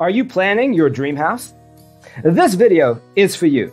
Are you planning your dream house? This video is for you.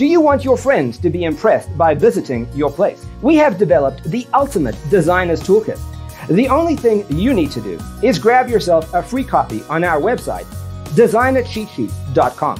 Do you want your friends to be impressed by visiting your place? We have developed the ultimate designer's toolkit. The only thing you need to do is grab yourself a free copy on our website, designercheatsheet.com.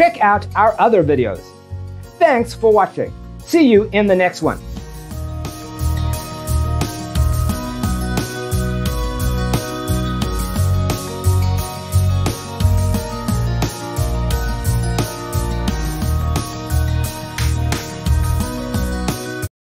Check out our other videos. Thanks for watching. See you in the next one.